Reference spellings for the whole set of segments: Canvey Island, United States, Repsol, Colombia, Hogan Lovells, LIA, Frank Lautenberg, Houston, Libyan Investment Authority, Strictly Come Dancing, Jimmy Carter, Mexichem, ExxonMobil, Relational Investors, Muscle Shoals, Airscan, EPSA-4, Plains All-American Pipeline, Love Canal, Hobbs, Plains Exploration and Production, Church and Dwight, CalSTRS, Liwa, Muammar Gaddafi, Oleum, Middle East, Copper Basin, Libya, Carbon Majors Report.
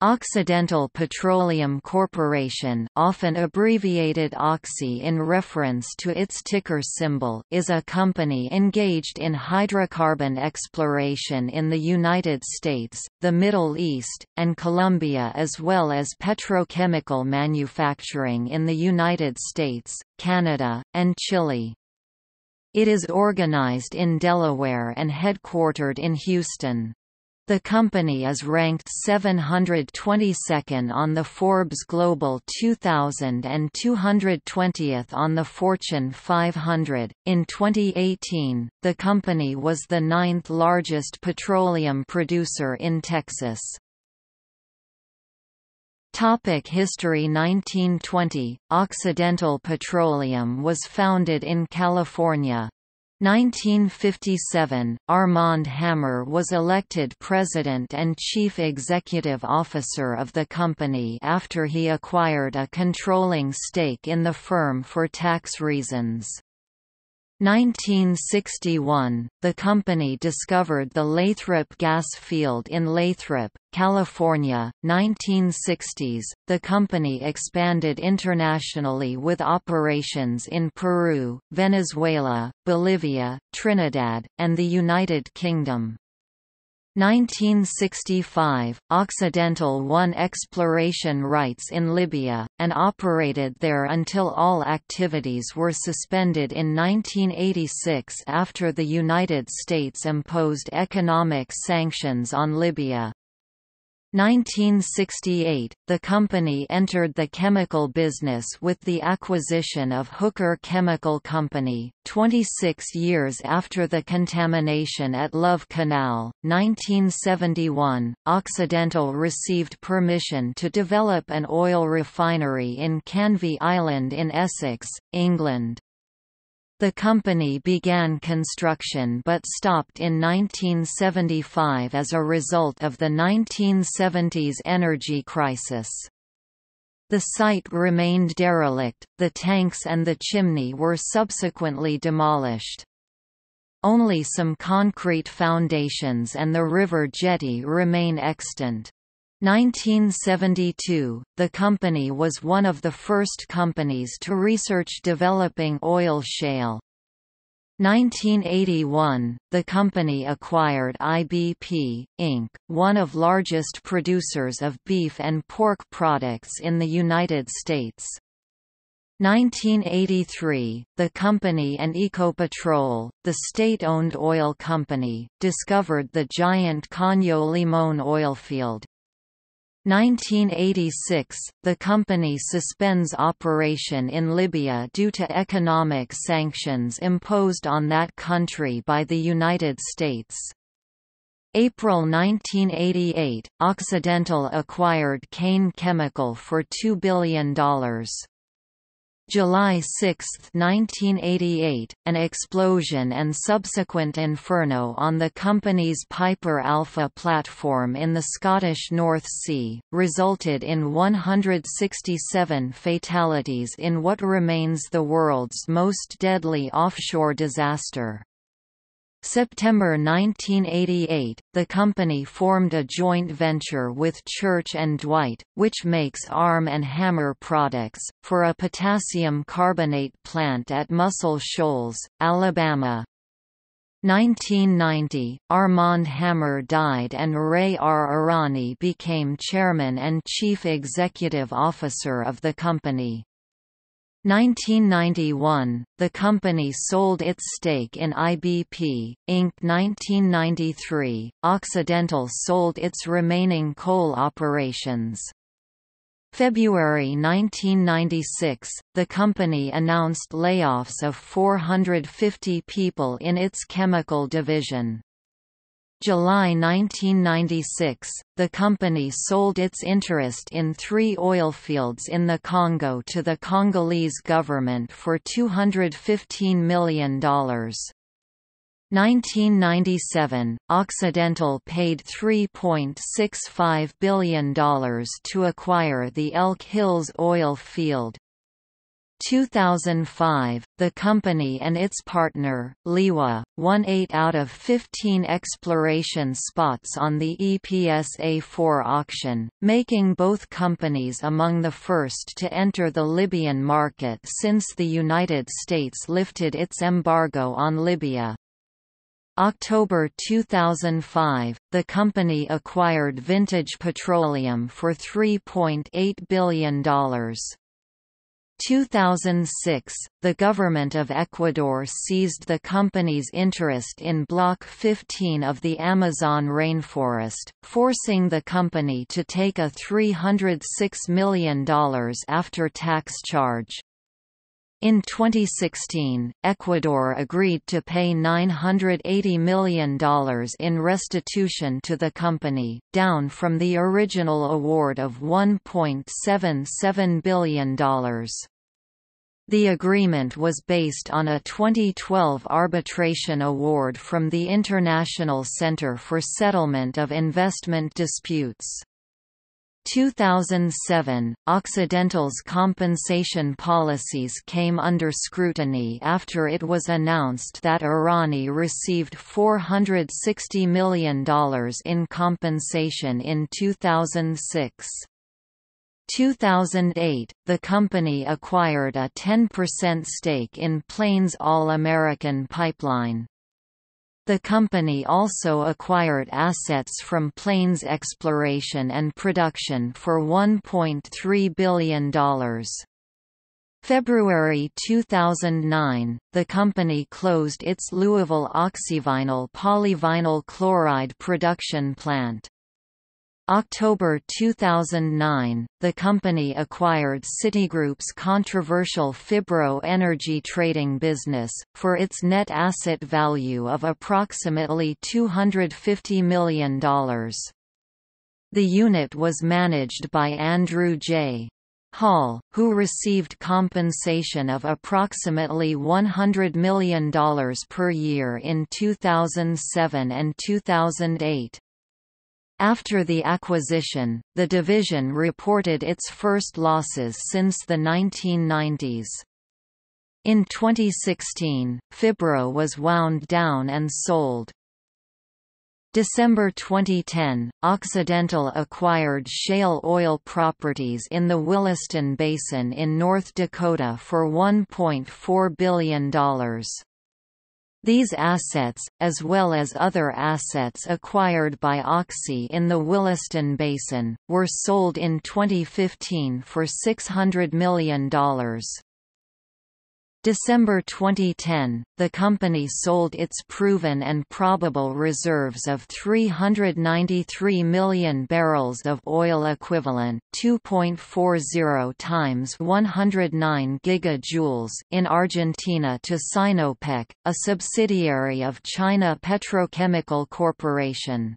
Occidental Petroleum Corporation, often abbreviated OXY in reference to its ticker symbol, is a company engaged in hydrocarbon exploration in the United States, the Middle East, and Colombia, as well as petrochemical manufacturing in the United States, Canada, and Chile. It is organized in Delaware and headquartered in Houston. The company is ranked 722nd on the Forbes Global 2000 and 220th on the Fortune 500. In 2018, the company was the 9th largest petroleum producer in Texas. Topic history. 1920, Occidental Petroleum was founded in California. 1957, Armand Hammer was elected president and chief executive officer of the company after he acquired a controlling stake in the firm for tax reasons. 1961, the company discovered the Lathrop gas field in Lathrop, California. 1960s, the company expanded internationally with operations in Peru, Venezuela, Bolivia, Trinidad, and the United Kingdom. 1965, Occidental won exploration rights in Libya, and operated there until all activities were suspended in 1986 after the United States imposed economic sanctions on Libya. 1968, the company entered the chemical business with the acquisition of Hooker Chemical Company, 26 years after the contamination at Love Canal. 1971, Occidental received permission to develop an oil refinery in Canvey Island in Essex, England. The company began construction but stopped in 1975 as a result of the 1970s energy crisis. The site remained derelict, the tanks and the chimney were subsequently demolished. Only some concrete foundations and the river jetty remain extant. 1972, the company was one of the first companies to research developing oil shale. 1981, the company acquired IBP, Inc., one of the largest producers of beef and pork products in the United States. 1983, the company and Ecopetrol, the state-owned oil company, discovered the giant Caño Limón oil field. 1986, the company suspends operation in Libya due to economic sanctions imposed on that country by the United States. April 1988, Occidental acquired Caño Chemical for $2 billion. July 6, 1988, an explosion and subsequent inferno on the company's Piper Alpha platform in the Scottish North Sea, resulted in 167 fatalities in what remains the world's most deadly offshore disaster. September 1988, the company formed a joint venture with Church and Dwight, which makes Arm and Hammer products, for a potassium carbonate plant at Muscle Shoals, Alabama. 1990, Armand Hammer died and Ray R. Irani became chairman and chief executive officer of the company. 1991, the company sold its stake in IBP, Inc. 1993, Occidental sold its remaining coal operations. February 1996, the company announced layoffs of 450 people in its chemical division. July 1996, the company sold its interest in 3 oil fields in the Congo to the Congolese government for $215 million. 1997, Occidental paid $3.65 billion to acquire the Elk Hills oil field. 2005, the company and its partner, Liwa, won 8 out of 15 exploration spots on the EPSA-4 auction, making both companies among the first to enter the Libyan market since the United States lifted its embargo on Libya. October 2005, the company acquired Vintage Petroleum for $3.8 billion. 2006, the government of Ecuador seized the company's interest in Block 15 of the Amazon rainforest, forcing the company to take a $306 million after-tax charge. In 2016, Ecuador agreed to pay $980 million in restitution to the company, down from the original award of $1.77 billion. The agreement was based on a 2012 arbitration award from the International Center for Settlement of Investment Disputes. 2007, Occidental's compensation policies came under scrutiny after it was announced that Irani received $460 million in compensation in 2006. 2008, the company acquired a 10% stake in Plains All-American Pipeline. The company also acquired assets from Plains Exploration and Production for $1.3 billion. February 2009, the company closed its Louisville oxyvinyl polyvinyl chloride production plant. October 2009, the company acquired Citigroup's controversial Fibro Energy trading business, for its net asset value of approximately $250 million. The unit was managed by Andrew J. Hall, who received compensation of approximately $100 million per year in 2007 and 2008. After the acquisition, the division reported its first losses since the 1990s. In 2016, Fibro was wound down and sold. December 2010, Occidental acquired shale oil properties in the Williston Basin in North Dakota for $1.4 billion. These assets, as well as other assets acquired by Oxy in the Williston Basin, were sold in 2015 for $600 million. December 2010, the company sold its proven and probable reserves of 393 million barrels of oil equivalent, 2.40 times 109 gigajoules, in Argentina to Sinopec, a subsidiary of China Petrochemical Corporation.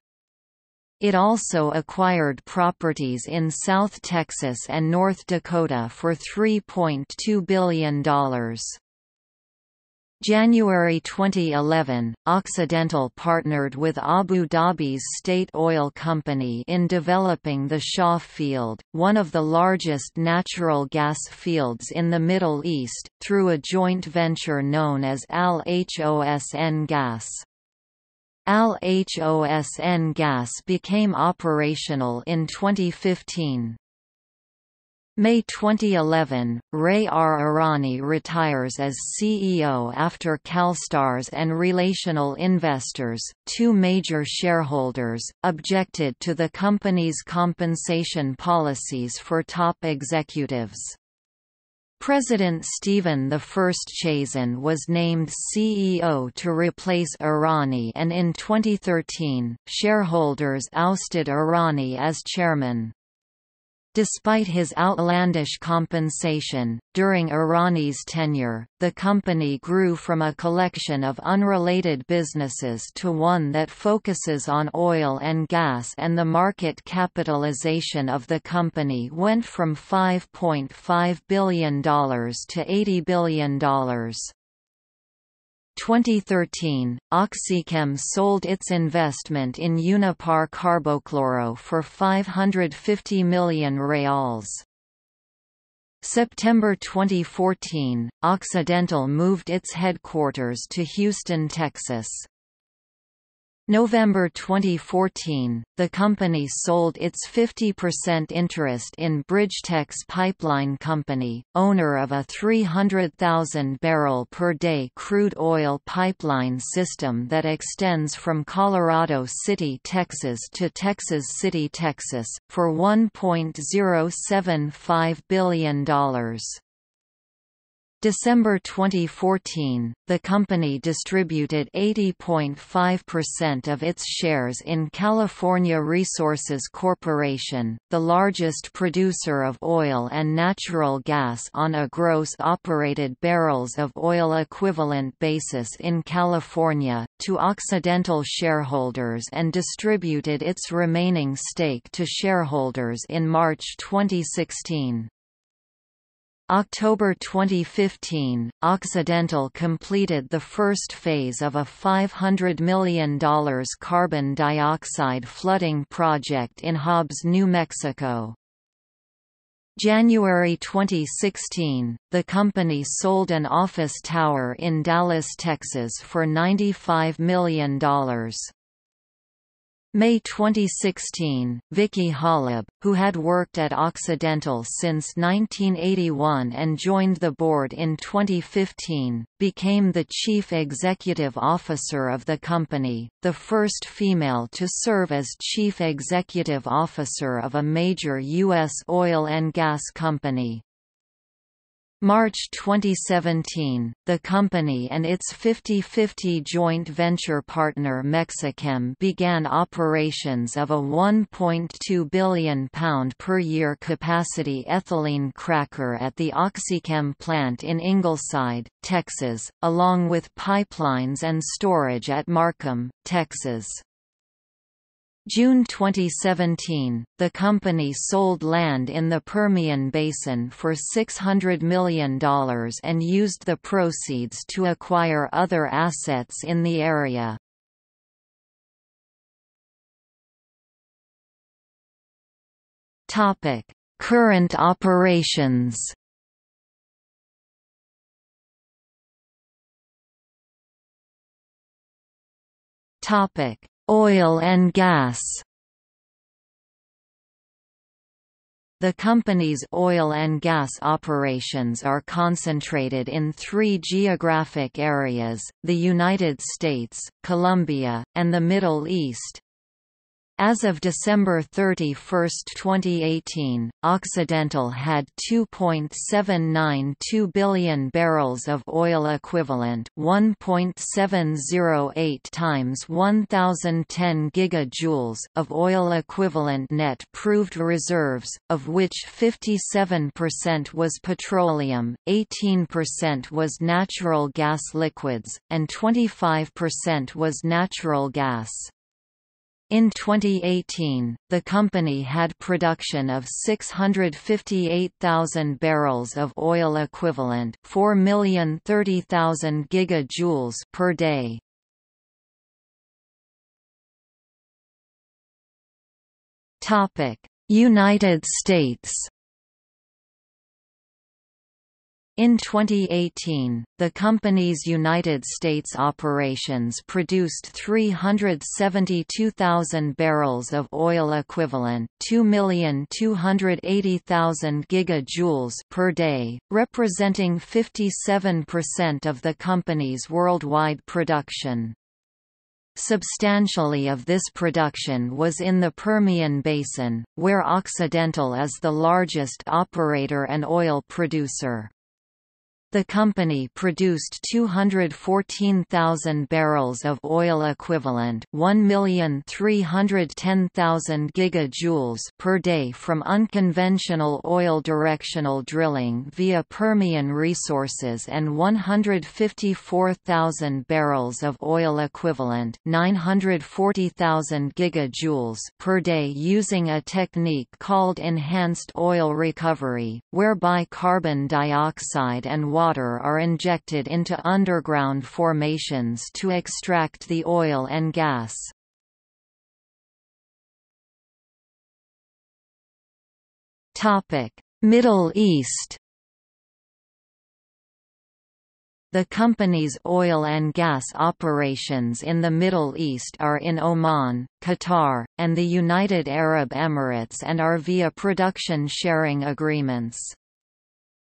It also acquired properties in South Texas and North Dakota for $3.2 billion. January 2011, Occidental partnered with Abu Dhabi's State Oil Company in developing the Shah Field, one of the largest natural gas fields in the Middle East, through a joint venture known as Al-Hosn Gas. Al-Hosn Gas became operational in 2015. May 2011, Ray R. Irani retires as CEO after CalSTRS and Relational Investors, two major shareholders, objected to the company's compensation policies for top executives. President Stephen I. Chazen was named CEO to replace Irani, and in 2013, shareholders ousted Irani as chairman. Despite his outlandish compensation, during Irani's tenure, the company grew from a collection of unrelated businesses to one that focuses on oil and gas, and the market capitalization of the company went from $5.5 billion to $80 billion. 2013, Oxychem sold its investment in Unipar Carbocloro for 550 million reals. September 2014, Occidental moved its headquarters to Houston, Texas. November 2014, the company sold its 50% interest in BridgeTex Pipeline Company, owner of a 300,000-barrel-per-day crude oil pipeline system that extends from Colorado City, Texas to Texas City, Texas, for $1.075 billion. December 2014, the company distributed 80.5% of its shares in California Resources Corporation, the largest producer of oil and natural gas on a gross operated barrels of oil equivalent basis in California, to Occidental shareholders and distributed its remaining stake to shareholders in March 2016. October 2015, Occidental completed the first phase of a $500 million carbon dioxide flooding project in Hobbs, New Mexico. January 2016, the company sold an office tower in Dallas, Texas for $95 million. May 2016, Vicki Hollub, who had worked at Occidental since 1981 and joined the board in 2015, became the chief executive officer of the company, the first female to serve as chief executive officer of a major U.S. oil and gas company. March 2017, the company and its 50-50 joint venture partner Mexichem began operations of a 1.2 billion pound per year capacity ethylene cracker at the Oxychem plant in Ingleside, Texas, along with pipelines and storage at Markham, Texas. June 2017, the company sold land in the Permian Basin for $600 million and used the proceeds to acquire other assets in the area. Topic: Current operations. Topic: Oil and gas. The company's oil and gas operations are concentrated in three geographic areas, the United States, Colombia, and the Middle East. As of December 31, 2018, Occidental had 2.792 billion barrels of oil equivalent, 1.708 times 1,010 gigajoules of oil equivalent net proved reserves, of which 57% was petroleum, 18% was natural gas liquids, and 25% was natural gas. In 2018, the company had production of 658,000 barrels of oil equivalent, 4,030,000 gigajoules per day. Topic: United States. In 2018, the company's United States operations produced 372,000 barrels of oil equivalent, 2,280,000 gigajoules per day, representing 57% of the company's worldwide production. Substantially of this production was in the Permian Basin, where Occidental is the largest operator and oil producer. The company produced 214,000 barrels of oil equivalent, 1,310,000 gigajoules per day from unconventional oil directional drilling via Permian Resources and 154,000 barrels of oil equivalent, 940,000 gigajoules per day using a technique called enhanced oil recovery, whereby carbon dioxide and water are injected into underground formations to extract the oil and gas. Middle East. The company's oil and gas operations in the Middle East are in Oman, Qatar, and the United Arab Emirates and are via production sharing agreements.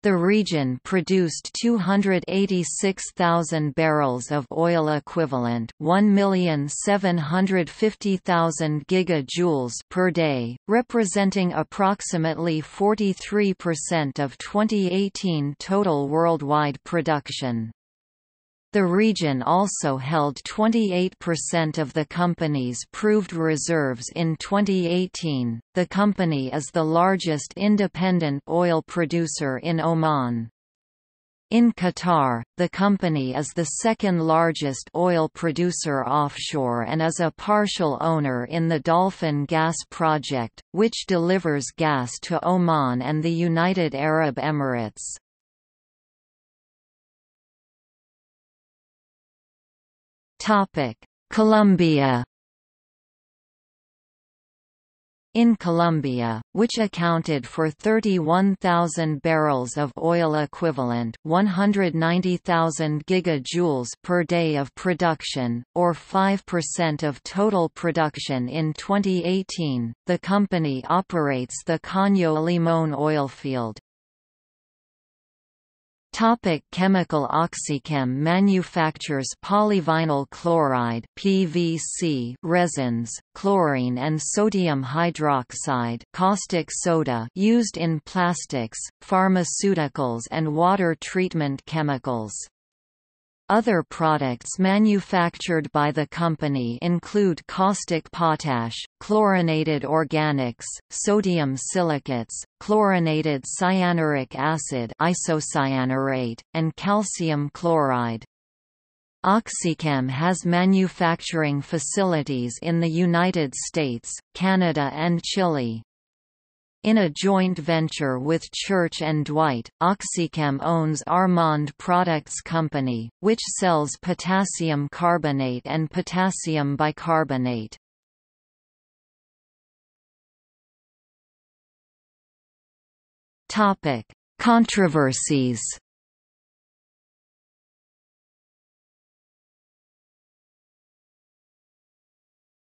The region produced 286,000 barrels of oil equivalent, 1,750,000 gigajoules per day, representing approximately 43% of 2018 total worldwide production. The region also held 28% of the company's proved reserves in 2018. The company is the largest independent oil producer in Oman. In Qatar, the company is the second largest oil producer offshore and is a partial owner in the Dolphin Gas Project, which delivers gas to Oman and the United Arab Emirates. Colombia. In Colombia, which accounted for 31,000 barrels of oil equivalent, 190,000 gigajoules per day of production, or 5% of total production in 2018, the company operates the Caño Limón oilfield. Chemical. Oxychem manufactures polyvinyl chloride (PVC) resins, chlorine and sodium hydroxide caustic soda used in plastics, pharmaceuticals and water treatment chemicals. Other products manufactured by the company include caustic potash, chlorinated organics, sodium silicates, chlorinated cyanuric acid isocyanurate, and calcium chloride. Oxychem has manufacturing facilities in the United States, Canada and Chile. In a joint venture with Church and Dwight, Oxychem owns Armand Products Company, which sells potassium carbonate and potassium bicarbonate. Topic: Controversies.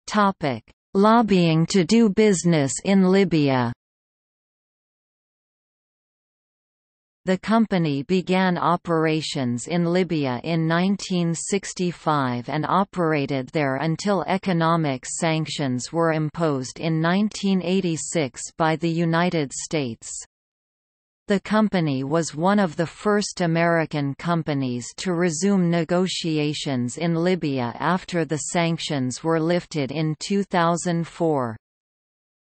Topic: Lobbying to do business in Libya. The company began operations in Libya in 1965 and operated there until economic sanctions were imposed in 1986 by the United States. The company was one of the first American companies to resume negotiations in Libya after the sanctions were lifted in 2004.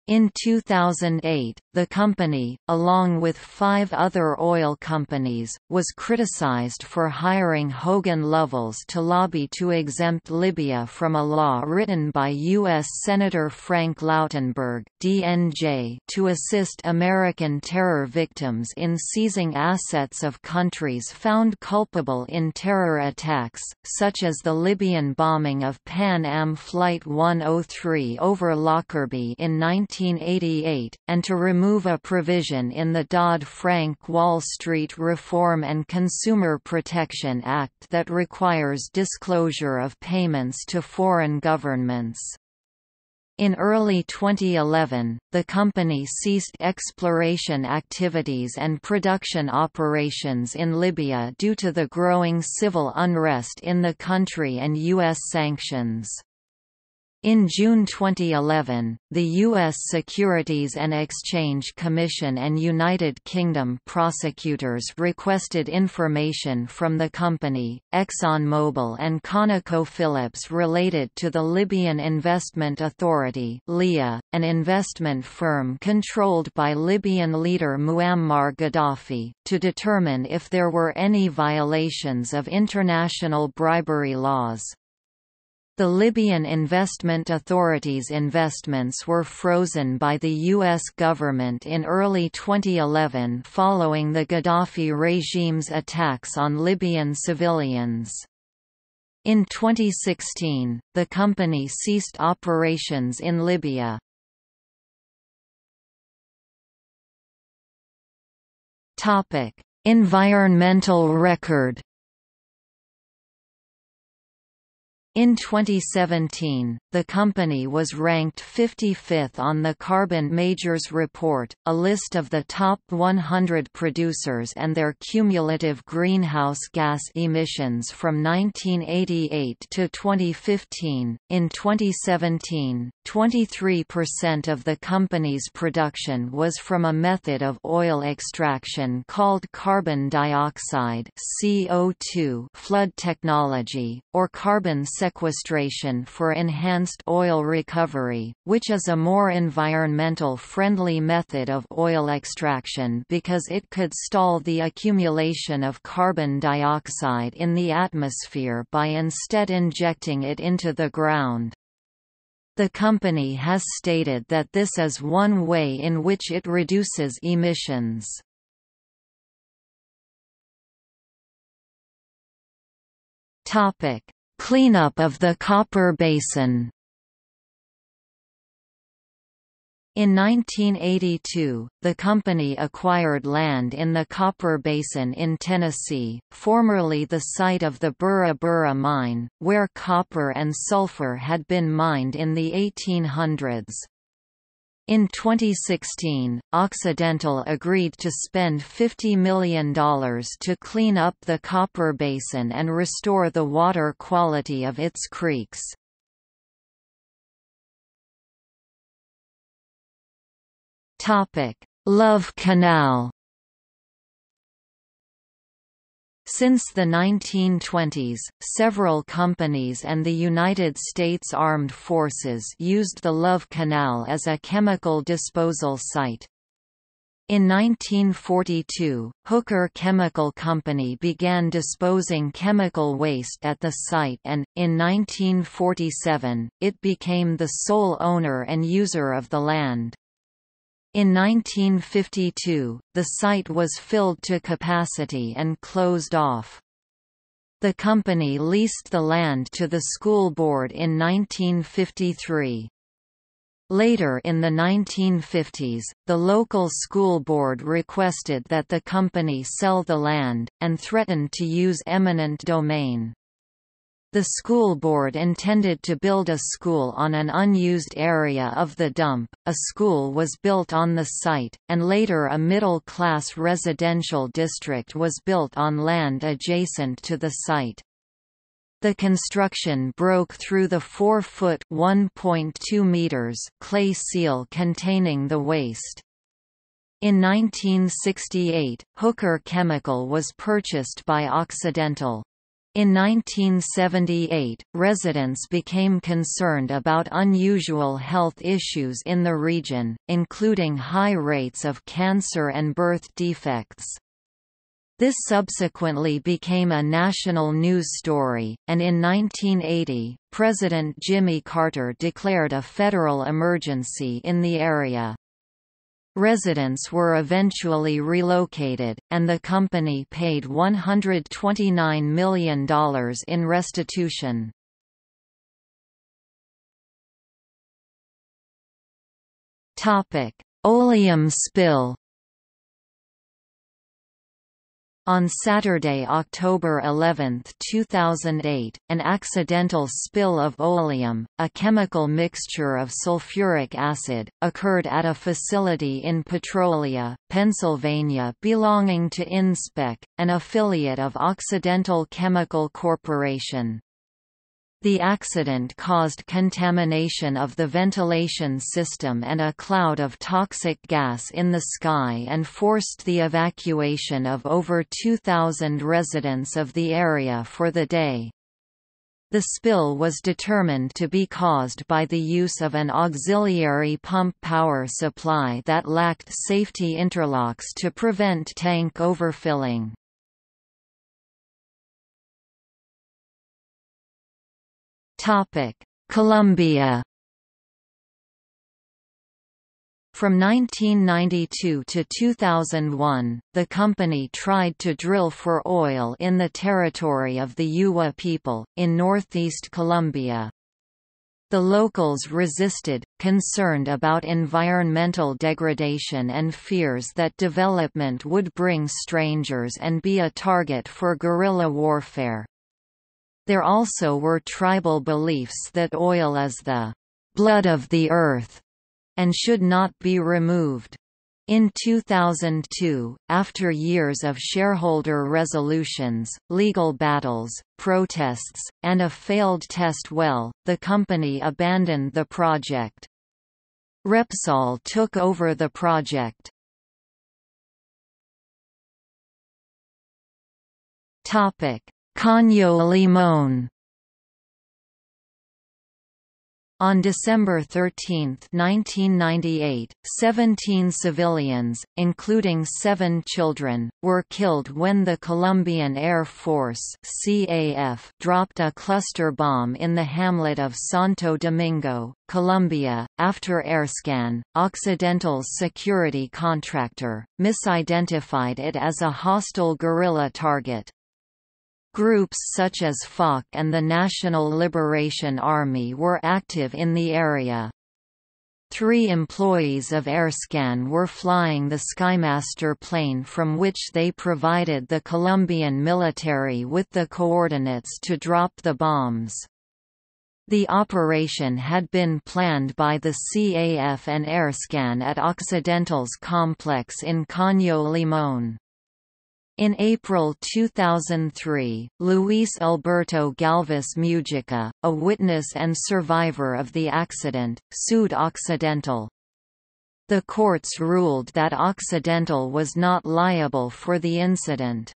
In 2008, the company, along with 5 other oil companies, was criticized for hiring Hogan Lovells to lobby to exempt Libya from a law written by U.S. Senator Frank Lautenberg (DNJ) to assist American terror victims in seizing assets of countries found culpable in terror attacks, such as the Libyan bombing of Pan Am Flight 103 over Lockerbie in 1988, and to remove a provision in the Dodd-Frank Wall Street Reform and Consumer Protection Act that requires disclosure of payments to foreign governments. In early 2011, the company ceased exploration activities and production operations in Libya due to the growing civil unrest in the country and U.S. sanctions. In June 2011, the U.S. Securities and Exchange Commission and United Kingdom prosecutors requested information from the company, ExxonMobil and ConocoPhillips related to the Libyan Investment Authority (LIA), an investment firm controlled by Libyan leader Muammar Gaddafi, to determine if there were any violations of international bribery laws. The Libyan Investment Authority's investments were frozen by the U.S. government in early 2011 following the Gaddafi regime's attacks on Libyan civilians. In 2016, the company ceased operations in Libya. Environmental record. In 2017, the company was ranked 55th on the Carbon Majors Report, a list of the top 100 producers and their cumulative greenhouse gas emissions from 1988 to 2015. In 2017, 23% of the company's production was from a method of oil extraction called carbon dioxide (CO2) flood technology, or carbon sequestration for enhanced oil recovery, which is a more environmental-friendly method of oil extraction because it could stall the accumulation of carbon dioxide in the atmosphere by instead injecting it into the ground. The company has stated that this is one way in which it reduces emissions. Cleanup of the Copper Basin. In 1982, the company acquired land in the Copper Basin in Tennessee, formerly the site of the Burra Burra mine, where copper and sulfur had been mined in the 1800s. In 2016, Occidental agreed to spend $50 million to clean up the Copper Basin and restore the water quality of its creeks. Love Canal. Since the 1920s, several companies and the United States Armed Forces used the Love Canal as a chemical disposal site. In 1942, Hooker Chemical Company began disposing chemical waste at the site and, in 1947, it became the sole owner and user of the land. In 1952, the site was filled to capacity and closed off. The company leased the land to the school board in 1953. Later in the 1950s, the local school board requested that the company sell the land, and threatened to use eminent domain. The school board intended to build a school on an unused area of the dump. A school was built on the site, and later a middle-class residential district was built on land adjacent to the site. The construction broke through the 4-foot (1.2 meters) clay seal containing the waste. In 1968, Hooker Chemical was purchased by Occidental. In 1978, residents became concerned about unusual health issues in the region, including high rates of cancer and birth defects. This subsequently became a national news story, and in 1980, President Jimmy Carter declared a federal emergency in the area. Residents were eventually relocated, and the company paid $129 million in restitution. Oleum spill. On Saturday, October 11, 2008, an accidental spill of oleum, a chemical mixture of sulfuric acid, occurred at a facility in Petrolia, Pennsylvania belonging to InSpec, an affiliate of Occidental Chemical Corporation. The accident caused contamination of the ventilation system and a cloud of toxic gas in the sky and forced the evacuation of over 2,000 residents of the area for the day. The spill was determined to be caused by the use of an auxiliary pump power supply that lacked safety interlocks to prevent tank overfilling. Colombia. From 1992 to 2001, the company tried to drill for oil in the territory of the Yuwa people, in northeast Colombia. The locals resisted, concerned about environmental degradation and fears that development would bring strangers and be a target for guerrilla warfare. There also were tribal beliefs that oil is the blood of the earth and should not be removed. In 2002, after years of shareholder resolutions, legal battles, protests, and a failed test well, the company abandoned the project. Repsol took over the project. Topic: Caño Limón. On December 13, 1998, 17 civilians, including 7 children, were killed when the Colombian Air Force (CAF) dropped a cluster bomb in the hamlet of Santo Domingo, Colombia, after Airscan, Occidental's security contractor, misidentified it as a hostile guerrilla target. Groups such as FARC and the National Liberation Army were active in the area. 3 employees of Airscan were flying the Skymaster plane from which they provided the Colombian military with the coordinates to drop the bombs. The operation had been planned by the CAF and Airscan at Occidental's complex in Caño Limón. In April 2003, Luis Alberto Galvis Mujica, a witness and survivor of the accident, sued Occidental. The courts ruled that Occidental was not liable for the incident.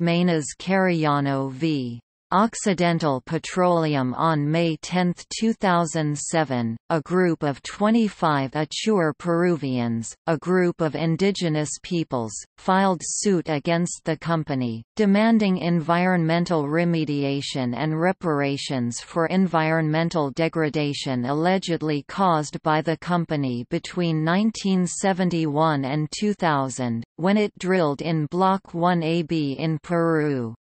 Menas Cariano v. Occidental Petroleum. On May 10, 2007, a group of 25 Achuar Peruvians, a group of indigenous peoples, filed suit against the company, demanding environmental remediation and reparations for environmental degradation allegedly caused by the company between 1971 and 2000, when it drilled in Block 1AB in Peru.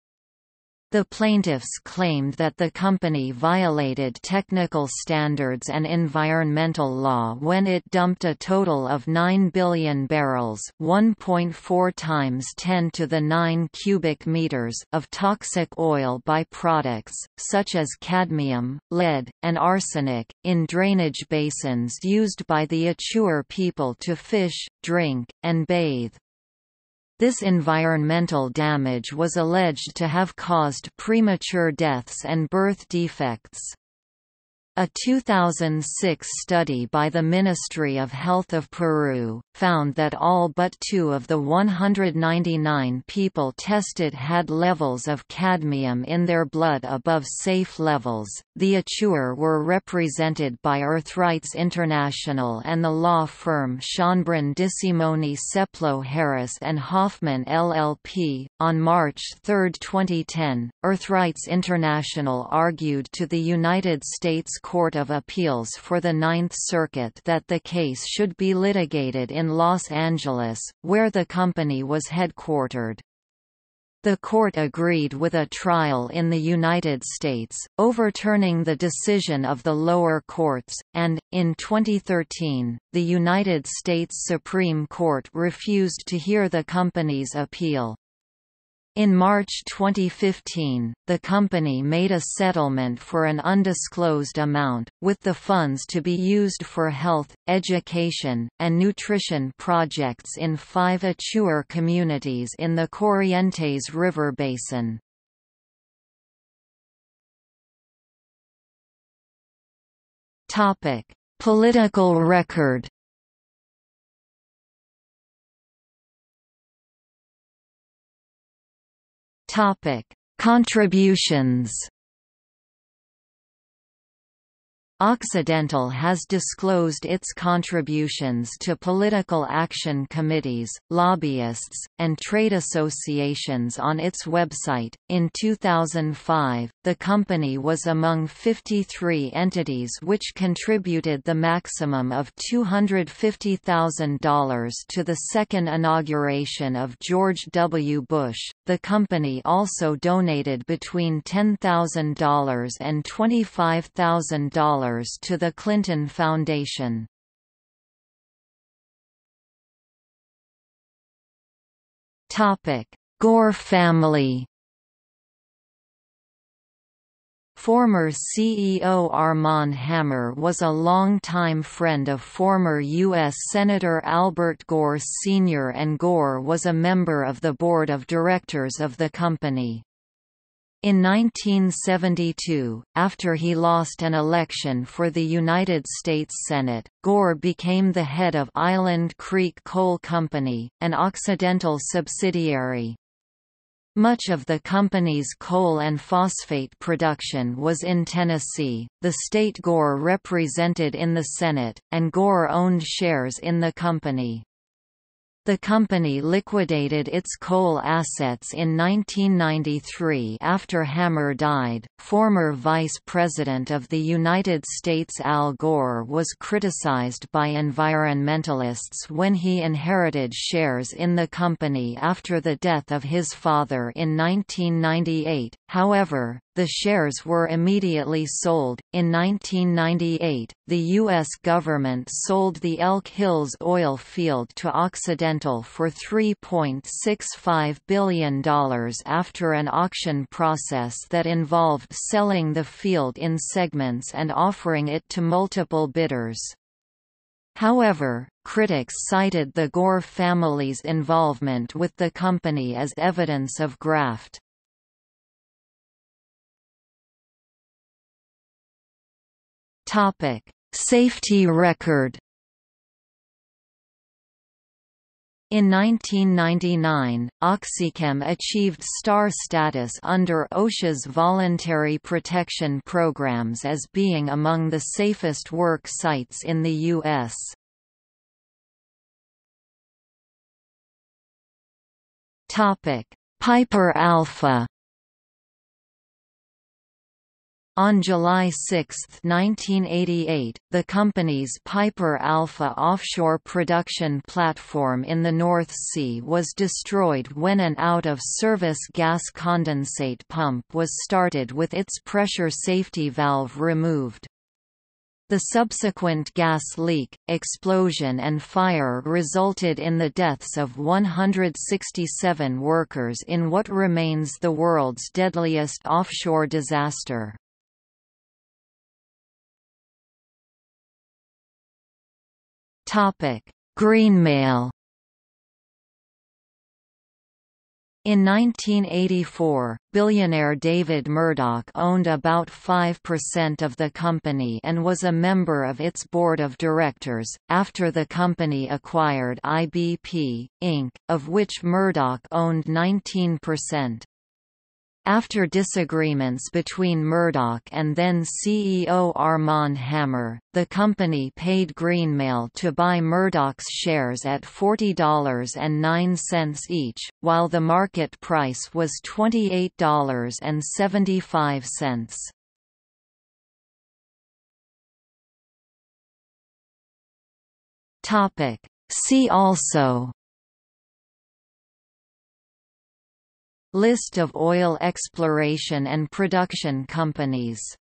The plaintiffs claimed that the company violated technical standards and environmental law when it dumped a total of 9 billion barrels, 1.4 times 10 to the 9 cubic meters of toxic oil byproducts such as cadmium, lead, and arsenic in drainage basins used by the Achuar people to fish, drink, and bathe. This environmental damage was alleged to have caused premature deaths and birth defects. A 2006 study by the Ministry of Health of Peru found that all but 2 of the 199 people tested had levels of cadmium in their blood above safe levels. The Achuar were represented by Earthrights International and the law firm Schonbrun Dissimoni Seplo Harris and Hoffman LLP. On March 3, 2010, Earthrights International argued to the United States Court of Appeals for the Ninth Circuit that the case should be litigated in Los Angeles, where the company was headquartered. The court agreed with a trial in the United States, overturning the decision of the lower courts, and, in 2013, the United States Supreme Court refused to hear the company's appeal. In March 2015, the company made a settlement for an undisclosed amount, with the funds to be used for health, education, and nutrition projects in 5 Achuar communities in the Corrientes River Basin. Political record. Contributions. Occidental has disclosed its contributions to political action committees, lobbyists, and trade associations on its website. In 2005, the company was among 53 entities which contributed the maximum of $250,000 to the second inauguration of George W. Bush. The company also donated between $10,000 and $25,000 to the Clinton Foundation. Gore family. Former CEO Armand Hammer was a longtime friend of former U.S. Senator Albert Gore Sr., and Gore was a member of the board of directors of the company. In 1972, after he lost an election for the United States Senate, Gore became the head of Island Creek Coal Company, an Occidental subsidiary. Much of the company's coal and phosphate production was in Tennessee, the state Gore represented in the Senate, and Gore owned shares in the company. The company liquidated its coal assets in 1993 after Hammer died. Former Vice President of the United States Al Gore was criticized by environmentalists when he inherited shares in the company after the death of his father in 1998. However, the shares were immediately sold. In 1998, the U.S. government sold the Elk Hills oil field to Occidental for $3.65 billion after an auction process that involved selling the field in segments and offering it to multiple bidders. However, critics cited the Gore family's involvement with the company as evidence of graft. Topic: Safety record. In 1999, Oxychem achieved star status under OSHA's voluntary protection programs as being among the safest work sites in the U.S. Topic: Piper Alpha. On July 6, 1988, the company's Piper Alpha offshore production platform in the North Sea was destroyed when an out-of-service gas condensate pump was started with its pressure safety valve removed. The subsequent gas leak, explosion and fire resulted in the deaths of 167 workers in what remains the world's deadliest offshore disaster. Greenmail. In 1984, billionaire David Murdoch owned about 5% of the company and was a member of its board of directors, after the company acquired IBP, Inc., of which Murdoch owned 19%. After disagreements between Murdoch and then-CEO Armand Hammer, the company paid Greenmail to buy Murdoch's shares at $40.09 each, while the market price was $28.75. See also: List of oil exploration and production companies.